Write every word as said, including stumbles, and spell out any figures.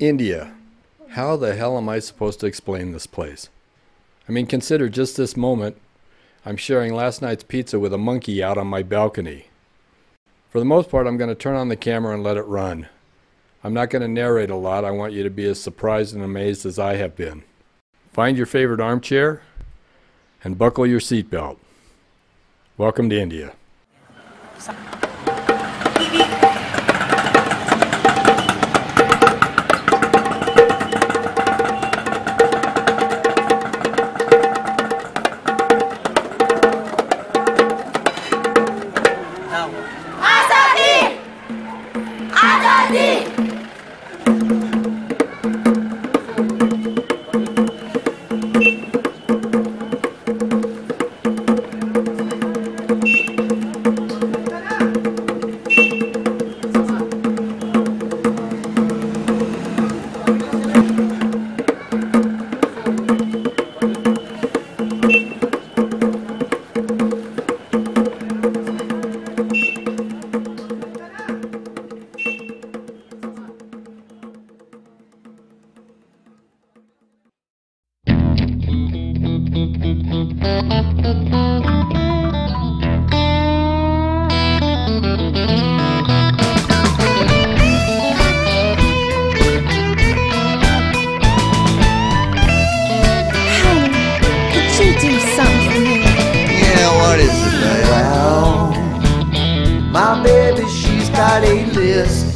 India. How the hell am I supposed to explain this place? I mean, consider just this moment. I'm sharing last night's pizza with a monkey out on my balcony. For the most part, I'm going to turn on the camera and let it run. I'm not going to narrate a lot. I want you to be as surprised and amazed as I have been. Find your favorite armchair and buckle your seatbelt. Welcome to India. Got a list